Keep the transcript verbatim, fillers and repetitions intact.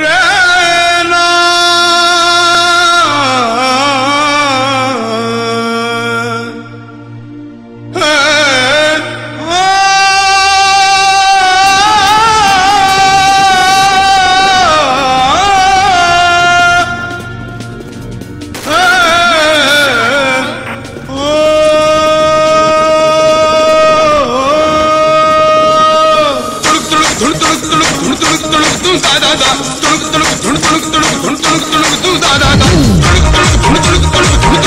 रहना है तुड़क तुड़क धुन तुड़क तुड़क धुन तुड़क तुड़क तू दादा दा तुड़क तुड़क धुन तुड़क तुड़क धुन।